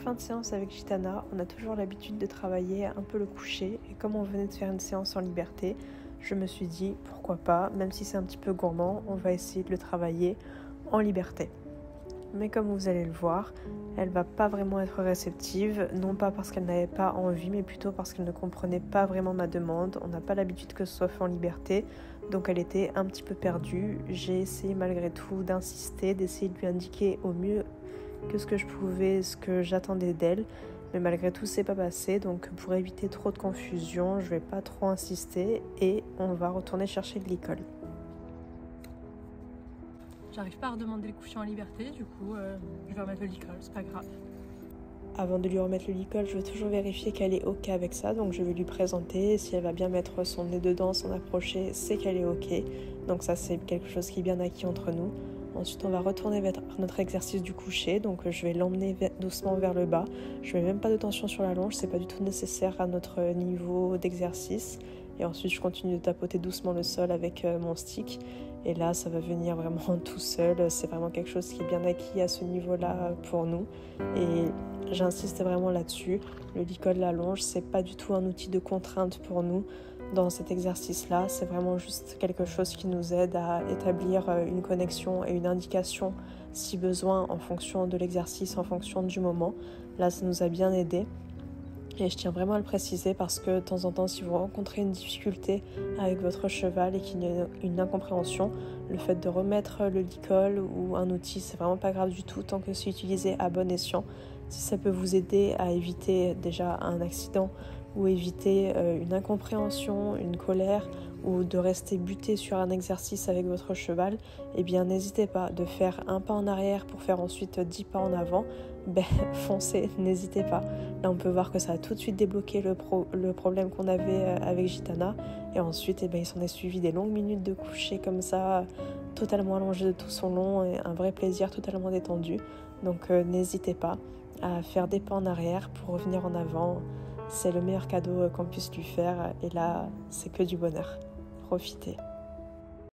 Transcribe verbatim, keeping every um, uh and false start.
fin de séance avec Gitana, on a toujours l'habitude de travailler un peu le coucher et comme on venait de faire une séance en liberté, je me suis dit pourquoi pas, même si c'est un petit peu gourmand, on va essayer de le travailler en liberté. Mais comme vous allez le voir, elle va pas vraiment être réceptive, non pas parce qu'elle n'avait pas envie, mais plutôt parce qu'elle ne comprenait pas vraiment ma demande. On n'a pas l'habitude que ce soit fait en liberté, donc elle était un petit peu perdue. J'ai essayé malgré tout d'insister, d'essayer de lui indiquer au mieux que ce que je pouvais, ce que j'attendais d'elle, mais malgré tout c'est pas passé. Donc pour éviter trop de confusion, je vais pas trop insister et on va retourner chercher de l'icône. J'arrive pas à redemander le coucher en liberté, du coup euh, je vais remettre le licol, c'est pas grave. Avant de lui remettre le licol, je veux toujours vérifier qu'elle est ok avec ça, donc je vais lui présenter. Si elle va bien mettre son nez dedans, s'en approcher, c'est qu'elle est ok. Donc ça c'est quelque chose qui est bien acquis entre nous. Ensuite on va retourner vers notre exercice du coucher, donc je vais l'emmener doucement vers le bas. Je mets même pas de tension sur la longe, c'est pas du tout nécessaire à notre niveau d'exercice. Et ensuite je continue de tapoter doucement le sol avec mon stick. Et là, ça va venir vraiment tout seul. C'est vraiment quelque chose qui est bien acquis à ce niveau-là pour nous. Et j'insiste vraiment là-dessus. Le licol, la longe, c'est pas du tout un outil de contrainte pour nous dans cet exercice-là. C'est vraiment juste quelque chose qui nous aide à établir une connexion et une indication, si besoin, en fonction de l'exercice, en fonction du moment. Là, ça nous a bien aidé. Et je tiens vraiment à le préciser parce que de temps en temps, si vous rencontrez une difficulté avec votre cheval et qu'il y a une incompréhension, le fait de remettre le licol ou un outil, c'est vraiment pas grave du tout tant que c'est utilisé à bon escient. Si ça peut vous aider à éviter déjà un accident ou éviter une incompréhension, une colère ou de rester buté sur un exercice avec votre cheval, eh bien n'hésitez pas de faire un pas en arrière pour faire ensuite dix pas en avant. Ben, foncez, n'hésitez pas. Là on peut voir que ça a tout de suite débloqué le, pro, le problème qu'on avait avec Gitana et ensuite eh ben, il s'en est suivi des longues minutes de coucher comme ça, totalement allongé de tout son long et un vrai plaisir totalement détendu. Donc euh, n'hésitez pas à faire des pas en arrière pour revenir en avant, c'est le meilleur cadeau qu'on puisse lui faire et là c'est que du bonheur. Profitez.